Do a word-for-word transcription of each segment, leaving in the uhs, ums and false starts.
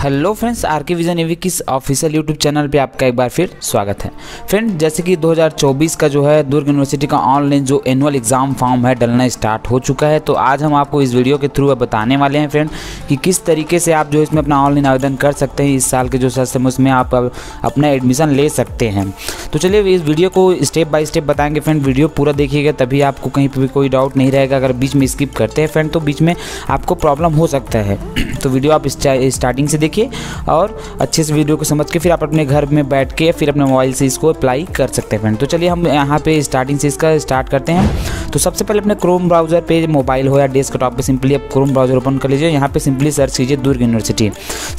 Hello friends, RK vision एवी किस official YouTube channel पे आपका एक बार फिर स्वागत है। फ्रेंड्स, जैसे कि दो हज़ार चौबीस का जो है दुर्ग यूनिवर्सिटी का ऑनलाइन जो एनुअल एग्ज़ाम फॉर्म है डलना स्टार्ट हो चुका है। तो आज हम आपको इस वीडियो के थ्रू बताने वाले हैं फ्रेंड कि किस तरीके से आप जो इसमें अपना ऑनलाइन आवेदन कर सकते हैं। इस साल के जो सेशन उसमें आप अपना एडमिशन ले सकते हैं। तो चलिए इस वीडियो को स्टेप बाय स्टेप बताएंगे फ्रेंड। वीडियो पूरा देखिएगा तभी आपको कहीं पर भी कोई डाउट नहीं रहेगा। अगर बीच में स्किप करते हैं फ्रेंड तो बीच में आपको प्रॉब्लम हो सकता है। तो वीडियो आप स्टार्टिंग से देखिए और अच्छे से वीडियो को समझ के फिर आप अपने घर में बैठ के फिर अपने मोबाइल से इसको अप्लाई कर सकते हैं फ्रेंड। तो चलिए हम यहाँ पे स्टार्टिंग से इसका स्टार्ट करते हैं। तो सबसे पहले अपने क्रोम ब्राउज़र पे, मोबाइल हो या डेस्कटॉप पे, सिंपली आप क्रोम ब्राउज़र ओपन कर लीजिए। यहाँ पे सिंपली सर्च कीजिए Durg university.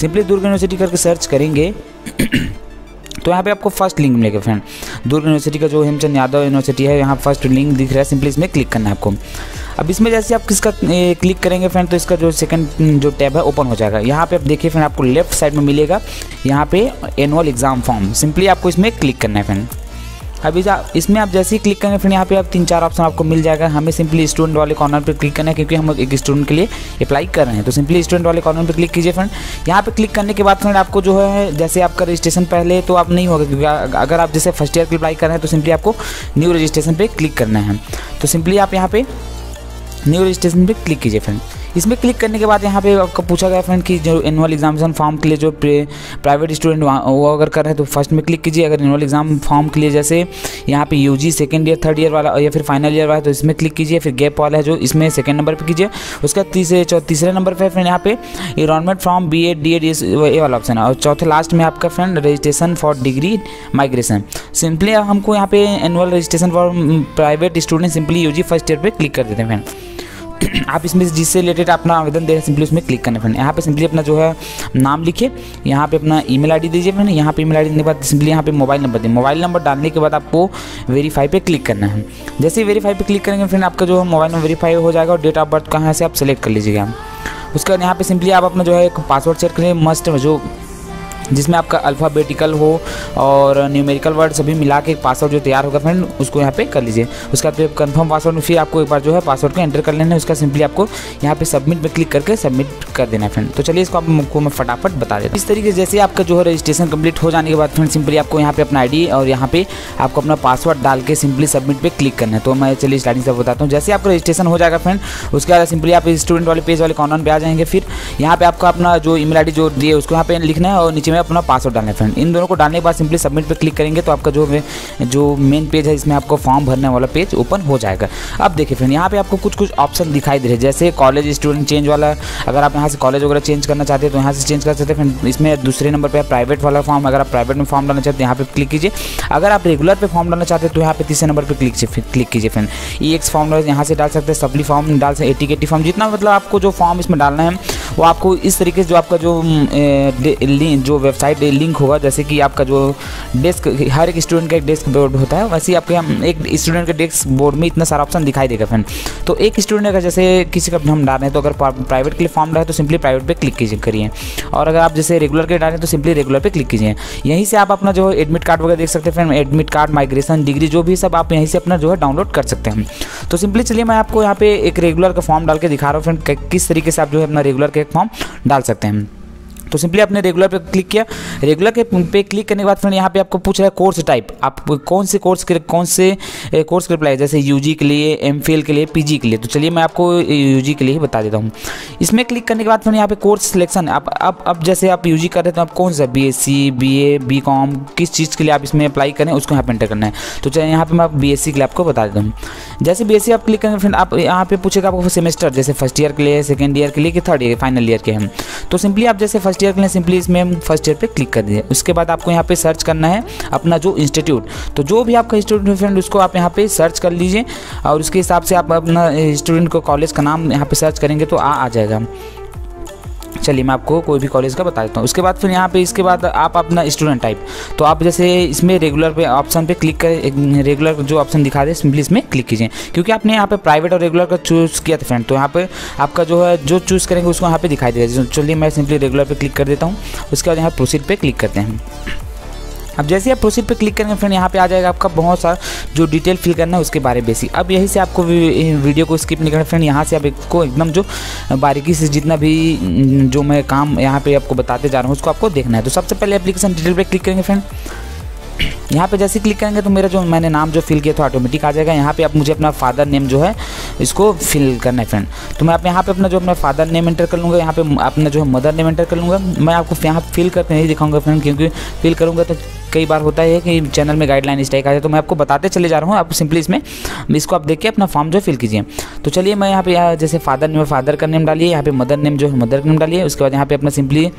Simply Durg university करके सर्च करेंगे तो यहाँ पे आपको फर्स्ट लिंक मिलेगा फ्रेंड। दुर्ग यूनिवर्सिटी का जो हेमचंद यादव यूनिवर्सिटी है, यहाँ फर्स्ट लिंक दिख रहा है, सिंपली इसमें क्लिक करना है आपको। अब इसमें जैसे आप किसका क्लिक करेंगे फ्रेंड तो इसका जो सेकंड जो टैब है ओपन हो जाएगा। यहाँ पे आप देखिए फ्रेंड, आपको लेफ्ट साइड में मिलेगा यहाँ पे एनुअल एग्ज़ाम फॉर्म। सिंपली आपको इसमें क्लिक करना है फ्रेंड। अभी इसमें आप जैसे ही क्लिक करेंगे फ्रेंड यहाँ पे आप तीन चार ऑप्शन आपको मिल जाएगा। हमें सिंपली स्टूडेंट वाले कॉर्नर पे क्लिक करना है क्योंकि हम एक स्टूडेंट के लिए अप्लाई कर रहे हैं। तो सिंपली स्टूडेंट वाले कॉर्नर पे क्लिक कीजिए फ्रेंड। यहाँ पे क्लिक करने के बाद फ्रेंड आपको जो है जैसे आपका रजिस्ट्रेशन पहले तो आप नहीं होगा क्योंकि अगर आप जैसे फर्स्ट ईयर की अप्लाई कर रहे हैं तो सिंपली आपको न्यू रजिस्ट्रेशन पर क्लिक करना है। तो सिंपली आप यहाँ पे न्यू रजिस्ट्रेशन पे क्लिक कीजिए फ्रेंड। इसमें क्लिक करने के बाद यहाँ पे आपको पूछा गया फ्रेंड कि जो एनुअल एग्जामिनेशन फॉर्म के लिए जो प्राइवेट स्टूडेंट वो अगर कर रहे हैं तो फर्स्ट में क्लिक कीजिए। अगर एनुअल एग्जाम फॉर्म के लिए जैसे यहाँ पे UG second year third year वाला या फिर फाइनल ईयर वाला है तो इसमें क्लिक कीजिए। फिर गैप वाला है जो इसमें सेकंड नंबर पर कीजिए। उसका तीसरे तीसरे नंबर पर फ्रेंड यहाँ पे enrollment form B Ed D Ed ये वाला ऑप्शन है और चौथे लास्ट में आपका friend registration for degree migration. Simply हमको यहाँ पे annual registration for private student simply UG first year पर क्लिक कर देते हैं फ्रेंड। आप इसमें जिससे रिलेटेड अपना आवेदन दे रहे हैं सिंपली उसमें क्लिक करना है फ्रेंड। यहाँ पे सिंपली अपना जो है नाम लिखिए, यहाँ पे अपना ईमेल आईडी दीजिए फ्रेंड। यहाँ पे ईमेल आईडी देने के बाद सिंपली यहाँ पे मोबाइल नंबर दें। मोबाइल नंबर डालने के बाद आपको वेरीफाई पे क्लिक करना है। जैसे ही वेरीफाई पे क्लिक करेंगे फ्रेंड आपका जो है मोबाइल नंबर वेरीफाई हो जाएगा और डेट ऑफ बर्थ कहाँ से आप सेलेक्ट कर लीजिएगा। उसके बाद यहाँ पर सिंपली आप अपना जो है पासवर्ड सेट करें, मस्ट जो जिसमें आपका अल्फ़ाबेटिकल हो और न्यूमेरिकल वर्ड सभी मिला के पासवर्ड जो तैयार होगा फ्रेंड उसको यहाँ पे कर लीजिए। उसके बाद कंफर्म पासवर्ड में फिर आपको एक बार जो है पासवर्ड को एंटर कर लेना है। उसका सिंपली आपको यहाँ पे सबमिट पे क्लिक करके सबमिट कर देना है फ्रेंड। तो चलिए इसको आपको मैं फटाफट बता देता हूँ। इस तरीके से जैसे आपका जो है रजिस्ट्रेशन कंप्लीट हो जाने के बाद फ्रेंड सिंपली आपको यहाँ पर अपना आई डी और यहाँ पर आपको अपना पासवर्ड डाल के सिंपली सबमिट पर क्लिक करना है। तो मैं चलिए स्टार्टिंग से बताता हूँ। जैसे आपका रजिस्ट्रेशन हो जाएगा फ्रेंड उसके बाद सिंपली आप स्टूडेंट वाले पेज वाले कॉर्नर पर आ जाएंगे। फिर यहाँ पर आपका अपना जो ईमेल आई डी जो दिए उसको यहाँ पर लिखना है और नीचे अपना पासवर्ड डालना है फ्रेंड। इन दोनों को डालने के बाद सिंपली सबमिट पे क्लिक करेंगे तो आपका जो जो मेन पेज है इसमें आपको फॉर्म भरने वाला पेज ओपन हो जाएगा। अब देखिए फ्रेंड यहाँ पे आपको कुछ कुछ ऑप्शन दिखाई दे रहे हैं जैसे कॉलेज स्टूडेंट चेंज वाला। अगर आप यहाँ से कॉलेज वगैरह चेंज करना चाहते हैं तो यहाँ से चेंज कर सकते हैं फ्रेंड। इसमें दूसरे नंबर पर प्राइवेट वाला फॉर्म, अगर आप प्राइवेट में फॉर्म डालना चाहते हैं यहाँ पर क्लिक कीजिए। अगर आप रेगुलर पर फॉर्म डालना चाहते हैं तो यहाँ पर तीसरे नंबर पर क्लिक कीजिए फ्रेंड। ई एक्स फॉर्म यहाँ से डाल सकते हैं, सप्ली फॉर्म डाल सकते हैं, एटी के टी फॉर्म, जितना मतलब आपको जो फॉर्म इसमें डालना है वो आपको इस तरीके से जो आपका जो जो वेबसाइट लिंक होगा जैसे कि आपका जो डेस्क, हर एक स्टूडेंट का एक डेस्क बोर्ड होता है वैसे ही आपके हम एक स्टूडेंट के डेस्क बोर्ड में इतना सारा ऑप्शन दिखाई देगा फ्रेंड। तो एक स्टूडेंट अगर जैसे किसी का हम डाल रहे हैं तो अगर प्राइवेट के लिए फॉर्म डाले तो सिंपली प्राइवेट पे क्लिक कीजिए करिए और अगर आप जैसे रेगुलर के डालें तो सिंपली रेगुलर पे क्लिक कीजिए। यहीं से आप अपना जो एडमिट कार्ड वगैरह देख सकते हैं friend. Admit card, migration, degree जो भी सब आप यहीं से अपना जो है डाउनलोड कर सकते हैं। तो सिंपली चलिए मैं आपको यहाँ पे एक रेगुलर का फॉर्म डाल के दिखा रहा हूँ फ्रेंड किस तरीके से आप जो है अपना रेगुलर का एक फॉर्म डाल सकते हैं। तो सिंपली आपने रेगुलर पे क्लिक किया। रेगुलर के पे क्लिक करने के बाद फ्रेंड यहाँ पे आपको पूछ रहा है कोर्स टाइप, आप कौन से कोर्स के कौन से कोर्स के अप्लाई जैसे यूजी के लिए, एमफिल के लिए, पीजी के लिए। तो चलिए मैं आपको यूजी के लिए ही बता देता हूँ। इसमें क्लिक करने के बाद फ्रेंड यहाँ पे कोर्स सिलेक्शन, आप अब अब जैसे आप यूजी कर रहे तो आप कौन सा बीएससी, बीए, बीकॉम किस चीज़ के लिए आप इसमें अप्लाई करें उसको यहाँ पर एंटर करना है। तो चलिए यहाँ पर मैं बीएससी के लिए आपको बता देता हूँ। जैसे बीएससी आप क्लिक करेंगे फ्रेंड आप यहाँ पे पूछेगा आपको सेमेस्टर जैसे फर्स्ट ईयर के लिए, सेकेंड ईयर के लिए कि थर्ड ईयर फाइनल ईयर के हैं। तो सिंपली आप जैसे फर्स्ट ईयर के लिए सिंपली इसमें हम फर्स्ट ईयर पे क्लिक कर दीजिए। उसके बाद आपको यहाँ पे सर्च करना है अपना जो इंस्टीट्यूट, तो जो भी आपका इंस्टीट्यूट है फ्रेंड उसको आप यहाँ पे सर्च कर लीजिए और उसके हिसाब से आप अपना स्टूडेंट को कॉलेज का नाम यहाँ पे सर्च करेंगे तो आ आ जाएगा। चलिए मैं आपको कोई भी कॉलेज का बता देता हूँ। उसके बाद फिर यहाँ पे इसके बाद आप अपना स्टूडेंट टाइप, तो आप जैसे इसमें रेगुलर पे ऑप्शन पे क्लिक करें, रेगुलर जो ऑप्शन दिखा दे सिंपली इसमें क्लिक कीजिए क्योंकि आपने यहाँ पे प्राइवेट और रेगुलर का चूज़ किया था फ्रेंड। तो यहाँ पे आपका जो है जो चूज़ करेंगे उसको यहाँ पर दिखाई देगा। चलिए मैं सिंपली रेगुलर पर क्लिक कर देता हूँ। उसके बाद यहाँ प्रोसीड पर क्लिक करते हैं। अब जैसे आप प्रोसीड पे क्लिक करेंगे फ्रेंड यहाँ पे आ जाएगा आपका बहुत सारा जो डिटेल फिल करना है उसके बारे में बेसिक। अब यहीं से आपको वीडियो को स्किप नहीं करना फ्रेंड, यहाँ से आप इसको एकदम जो बारीकी से जितना भी जो मैं काम यहाँ पे आपको बताते जा रहा हूँ उसको आपको देखना है। तो सबसे पहले एप्लीकेशन डिटेल पे क्लिक करेंगे फ्रेंड, यहाँ पे जैसे क्लिक करेंगे तो मेरा जो मैंने नाम जो फिल किया था ऑटोमेटिक आ जाएगा। यहाँ पे आप मुझे अपना फादर नेम जो है इसको फिल करना है फ्रेंड, तो मैं आप यहाँ पे अपना जो अपना फादर नेम एंटर कर लूँगा, यहाँ पे अपना जो है मदर नेम एंटर कर लूँगा। मैं आपको यहाँ फिल करके नहीं दिखाऊंगा फ्रेंड, क्योंकि फिल करूँगा तो कई बार होता है कि चैनल में गाइडलाइन इस टाइप का है, तो मैं आपको बताते चले जा रहा हूँ। आप सिंपली इसमें इसको आप देख के अपना फॉर्म जो फिल कीजिए। तो चलिए मैं यहाँ पे जैसे फादर नेम फादर का नेम डालिए, यहाँ पे मदर नेम जो है मदर का नेम डालिए, उसके बाद यहाँ पे अपना सिंपली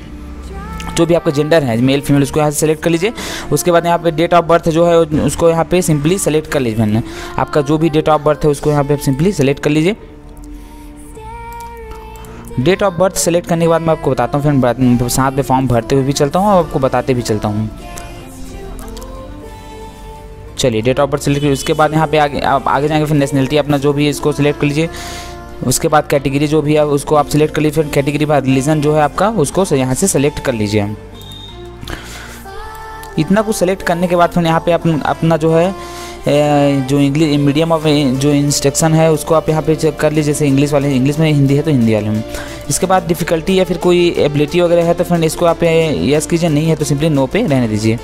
जो भी आपका जेंडर है मेल फीमेल उसको यहाँ से सेलेक्ट कर लीजिए। उसके बाद यहाँ पे डेट ऑफ बर्थ जो है उसको यहाँ पे सिंपली सेलेक्ट कर लीजिए मैंने, आपका जो भी डेट ऑफ बर्थ है उसको यहाँ पे सिंपली सेलेक्ट कर लीजिए। डेट ऑफ बर्थ सेलेक्ट करने के बाद मैं आपको बताता हूँ फ्रेंड, साथ में फॉर्म भरते हुए भी चलता हूँ और आपको बताते भी चलता हूँ। चलिए डेट ऑफ बर्थ सेलेक्ट कीजिए, उसके बाद यहाँ पे आगे आप आगे जाएंगे फिर नेशनलिटी अपना जो भी है इसको सिलेक्ट कर लीजिए। उसके बाद कैटेगरी जो भी है उसको आप सिलेक्ट कर लीजिए, फिर कैटेगरी बाद रिलीजन जो है आपका उसको यहाँ से सेलेक्ट कर लीजिए। इतना कुछ सेलेक्ट करने के बाद फिर यहाँ पे अपन अपना जो है जो इंग्लिश मीडियम ऑफ जो इंस्ट्रक्शन है उसको आप यहाँ पे चेक कर लीजिए, जैसे इंग्लिश वाले इंग्लिश में, हिंदी है तो हिंदी वाले में। इसके बाद डिफ़िकल्टी या फिर कोई एबिलिटी वगैरह है तो फ्रेंड इसको आप यस कीजिए, नहीं है तो सिंपली नो पे रहने दीजिए।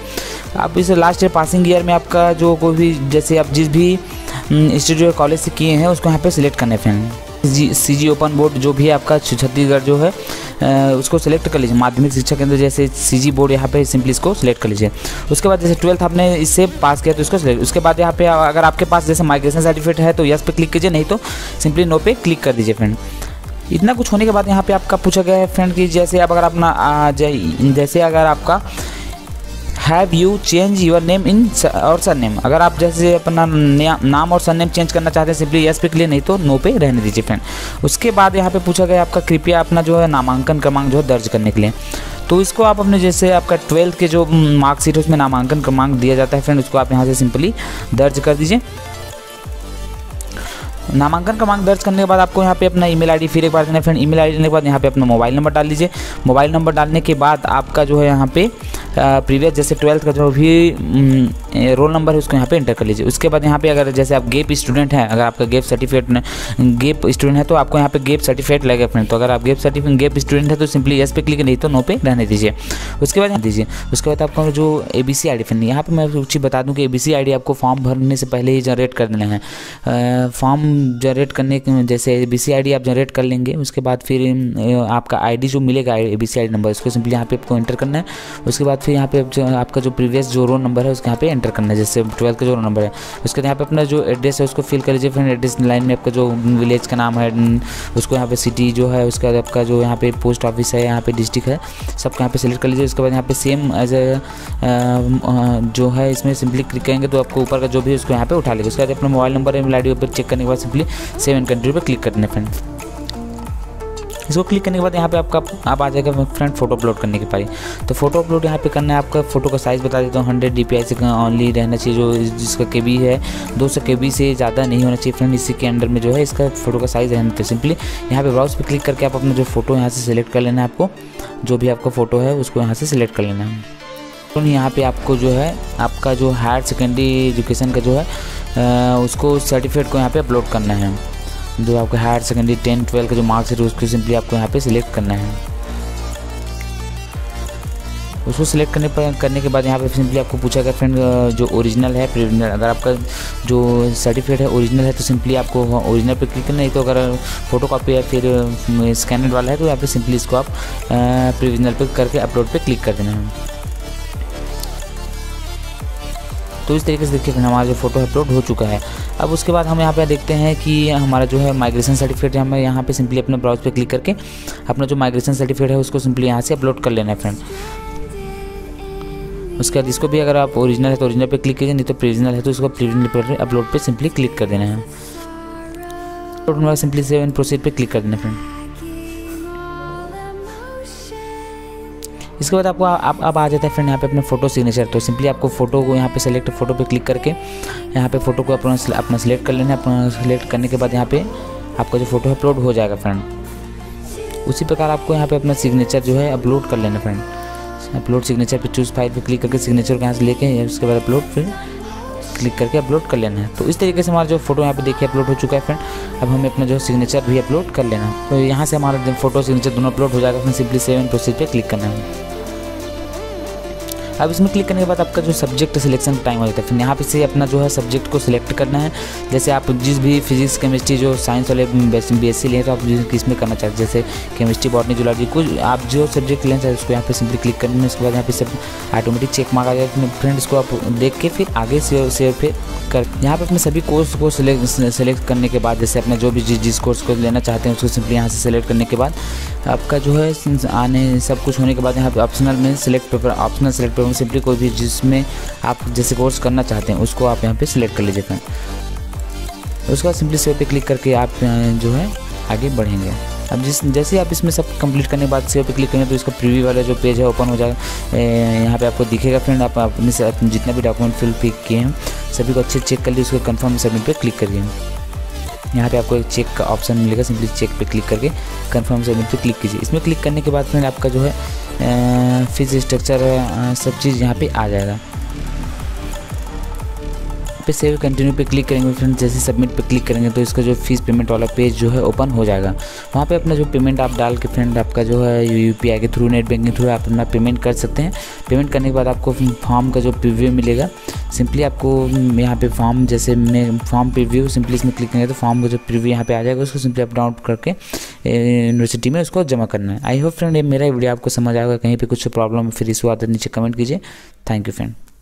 आप इस लास्ट ईयर पासिंग ईयर में आपका जो कोई भी जैसे आप जिस भी इंस्टीट्यूट कॉलेज से किए हैं उसको यहाँ पर सिलेक्ट करना है friend. G C G open board जो भी आपका छत्तीसगढ़ जो है आ, उसको सिलेक्ट कर लीजिए, माध्यमिक शिक्षा केंद्र जैसे सी जी बोर्ड यहाँ पे सिंपली इसको सिलेक्ट कर लीजिए। उसके बाद जैसे ट्वेल्थ आपने इससे पास किया तो इसको सिलेक्ट, उसके बाद यहाँ पे अगर आपके पास जैसे माइग्रेशन सर्टिफिकेट है तो यस पे क्लिक कीजिए, नहीं तो सिंपली नो पे क्लिक कर दीजिए फ्रेंड। इतना कुछ होने के बाद यहाँ पर आपका पूछा गया है फ्रेंड कि जैसे आप अगर अपना जैसे अगर आपका have you change your name in और सर नेम, अगर आप जैसे अपना नाम और सर नेम चेंज करना चाहते हैं सिंपली यस पे क्लिक, नहीं तो नो पे रहने दीजिए फ्रेंड। उसके बाद यहाँ पे पूछा गया आपका कृपया अपना जो है नामांकन क्रमांक जो है दर्ज करने के लिए, तो इसको आप अपने जैसे आपका ट्वेल्थ के जो मार्कशीट है उसमें नामांकन क्रमांक दिया जाता है फ्रेंड, उसको आप यहाँ से सिंपली दर्ज कर दीजिए। नामांकन क्रमांक दर्ज करने के बाद आपको यहाँ पे अपना ईमेल आईडी फिर एक बार देना है फ्रेंड। ईमेल आईडी देने के बाद यहाँ पे अपना मोबाइल नंबर डाल लीजिए। मोबाइल नंबर डालने के बाद आपका जो है यहाँ पे प्रीवियस जैसे ट्वेल्थ का जो भी रोल नंबर है उसको यहाँ पे एंटर कर लीजिए। उसके बाद यहाँ पे अगर जैसे आप गैप स्टूडेंट हैं, अगर आपका गैप सर्टिफिकेट गैप स्टूडेंट है तो आपको यहाँ पे गैप सर्टिफिकेट लगेगा फ्रेंड, तो अगर आप गैप सर्टिफिकेट गैप स्टूडेंट है तो सिंपली यस पे क्लिक, नहीं तो नो पे रहने दीजिए। उसके बाद यहाँ दीजिए, उसके बाद आपका जो A B C I D friend, यहाँ पर मैं कुछ बता दूँ कि A B C I D आपको फॉर्म भरने से पहले ही जनरेट कर देना है। फॉर्म जनरेट करने के जैसे A B C I D आप जनरेट कर लेंगे, उसके बाद फिर आपका आई डी जो मिलेगा A B C I D number उसको सिंपली यहाँ पे आपको एंटर करना है। उसके बाद फिर यहाँ पे जो आपका जो प्रीवियस जो रोल नंबर है उसके यहाँ पे एंटर करना है, जैसे ट्वेल्थ का जो रोल नंबर है। उसके बाद यहाँ पे अपना जो एड्रेस है उसको फिल कर लीजिए फ्रेंड। एड्रेस लाइन में आपका जो विलेज का नाम है उसको यहाँ पे सिटी जो है, उसके बाद आपका जो यहाँ पे पोस्ट ऑफिस है, यहाँ पे डिस्ट्रिक्ट है, सबको यहाँ पे सिलेक्ट कर लीजिए। उसके बाद यहाँ पे सेम एज ए जो है इसमें सिंपली क्लिक करेंगे तो आपको ऊपर का जो भी है उसको यहाँ पे उठा लेगा। उसके बाद अपना mobile number email I D पर चेक करने के बाद सिंपली सेव एंड कंटिन्यू पर क्लिक करना है फ्रेंड। इसको क्लिक करने के बाद यहाँ पे आपका आप आ जाएगा फ्रेंड फोटो अपलोड करने के पारी। तो फोटो अपलोड यहाँ पे करना है, आपका फोटो का साइज़ बता देता हूँ, हंड्रेड डी पी आई से ऑनली रहना चाहिए, जो जिसका के बी है दो सौ के बी से ज़्यादा नहीं होना चाहिए फ्रेंड। इसी के अंडर में जो है इसका फोटो का साइज़ रहना चाहिए। सिंपली यहाँ पे ब्राउज पे क्लिक करके आप अपना जो फोटो यहाँ से सिलेक्ट कर लेना है, आपको जो भी आपका फोटो है उसको यहाँ से सिलेक्ट कर लेना है। तो यहाँ पे आपको जो है आपका जो हायर सेकेंडरी एजुकेशन का जो है उसको सर्टिफिकेट को यहाँ पर अपलोड करना है, जो आपका हायर सेकेंडरी टेन ट्वेल्व का जो मार्क्स है उसको सिंपली आपको यहाँ पे सिलेक्ट करना है। उसको सिलेक्ट करने पर करने के बाद यहाँ पे सिंपली आपको पूछा गया फ्रेंड जो ओरिजिनल है, प्रीवियस अगर आपका जो सर्टिफिकेट है ओरिजिनल है तो सिंपली आपको ओरिजिनल पे क्लिक करना, नहीं तो अगर फोटो कॉपी या फिर स्कैनड वाला है तो यहाँ पे सिंपली इसको आप प्रीवियस पे करके अपलोड पर क्लिक कर देना है। तो इस तरीके से देखिए हमारा जो फोटो अपलोड हो चुका है। अब उसके बाद हम यहाँ पे देखते हैं कि हमारा जो है माइग्रेशन सर्टिफिकेट, हमें यहाँ पे सिंपली अपने ब्राउज पे क्लिक करके अपना जो माइग्रेशन सर्टिफिकेट है उसको सिंपली यहाँ से अपलोड कर लेना है फ्रेंड। उसके बाद इसको भी अगर आप ओरिजिनल है तो ओरिजिनल पे क्लिक कीजिए, नहीं तो प्रीवियस है तो इसको प्रीवियस पर अपलोड पर सिंपली क्लिक कर देना है। Upload simply save and proceed पर क्लिक कर देना फ्रेंड। इसके बाद आपको आप अब आ जाता है फ्रेंड यहाँ पे अपने फोटो सिग्नेचर, तो सिंपली आपको फोटो को यहाँ पे सेलेक्ट फोटो पे क्लिक करके यहाँ पे फोटो को अपना अपना सिलेक्ट कर लेना है। अपना सिलेक्ट करने के बाद यहाँ पे आपका जो फोटो अपलोड हो जाएगा फ्रेंड। उसी प्रकार आपको यहाँ पे अपना सिग्नेचर जो है अपलोड कर लेना फ्रेंड। अपलोड सिग्नेचर पे चूज फाइल पे क्लिक करके सिग्नेचर यहाँ से लेके उसके बाद अपलोड फिर क्लिक करके अपलोड कर लेना है। तो इस तरीके से हमारा जो फोटो यहाँ पे देखिए अपलोड हो चुका है फ्रेंड। अब हमें अपना जो सिग्नेचर भी अपलोड कर लेना है। तो यहाँ से हमारा फोटो सिग्नेचर दोनों अपलोड हो जाएगा। फिर सिंपली सेव एंड प्रोसीड पे क्लिक करना है। अब इसमें क्लिक करने के बाद आपका जो सब्जेक्ट सिलेक्शन टाइम हो जाता है, फिर यहाँ पे से अपना जो है सब्जेक्ट को सिलेक्ट करना है। जैसे आप जिस भी फिजिक्स केमिस्ट्री जो साइंस वाले बी एस सी लें तो आप किस में करना चाहते हैं, जैसे केमिस्ट्री बॉटनी जूलॉजी कुछ आप जो सब्जेक्ट लेना चाहते उसको यहाँ पे सिंपली क्लिक करना है। उसके बाद यहाँ पे सब ऑटोमेटिक चेक मार्क आ जाएगा फ्रेंड। इसको आप देख के फिर आगे से से फिर कर यहाँ पर अपने सभी कोर्स को सिलेक्ट करने के बाद जैसे अपने जो भी जिस कोर्स को लेना चाहते हैं उसको सिंपली यहाँ से सिलेक्ट करने के बाद आपका जो है आने सब कुछ होने के बाद यहाँ पे ऑप्शनल में select paper optional select paper simply कोई भी जिसमें आप जैसे कोर्स करना चाहते हैं उसको आप यहाँ पे सिलेक्ट कर लीजिएगा। उसके बाद सिंपली सेव पे क्लिक करके आप जो है आगे बढ़ेंगे। अब जिस जैसे आप इसमें सब कंप्लीट करने के बाद सेव पे क्लिक करेंगे तो इसका प्रीव्यू वाला जो पेज है ओपन हो जाएगा। यहाँ पे आपको दिखेगा फ्रेंड। आप अपने से जितना भी डॉक्यूमेंट फिल पिक किए हैं सभी को अच्छे चेक कर लिए उसको कन्फर्म सबमिट पर क्लिक करिए। यहाँ पे आपको एक चेक का ऑप्शन मिलेगा, सिंपली चेक पे क्लिक करके कंफर्म सबमिट पे क्लिक कीजिए। इसमें क्लिक करने के बाद फ्रेंड आपका जो है फीस स्ट्रक्चर सब चीज़ यहाँ पे आ जाएगा। पे सेव कंटिन्यू पे क्लिक करेंगे फ्रेंड। जैसे सबमिट पे क्लिक करेंगे तो इसका जो फीस पेमेंट वाला पेज जो है ओपन हो जाएगा। वहाँ पे अपना जो पेमेंट आप डाल के फ्रेंड आपका जो है यू पी आई के थ्रू नेट बैंकिंग थ्रू आप अपना पेमेंट कर सकते हैं। पेमेंट करने के बाद आपको फॉर्म का जो प्रीव्यू मिलेगा, सिंपली आपको यहाँ पे फॉर्म जैसे मैं फॉर्म प्रीव्यू सिंपली इसमें क्लिक करेंगे तो फॉर्म का जो प्रीव्यू यहाँ पे आ जाएगा उसको सिंपली आप डाउनलोड करके यूनिवर्सिटी में उसको जमा करना है। आई होप फ्रेंड ये मेरा वीडियो आपको समझ आएगा। कहीं पर कुछ प्रॉब्लम फिर इशू आता है नीचे कमेंट कीजिए। Thank you friend.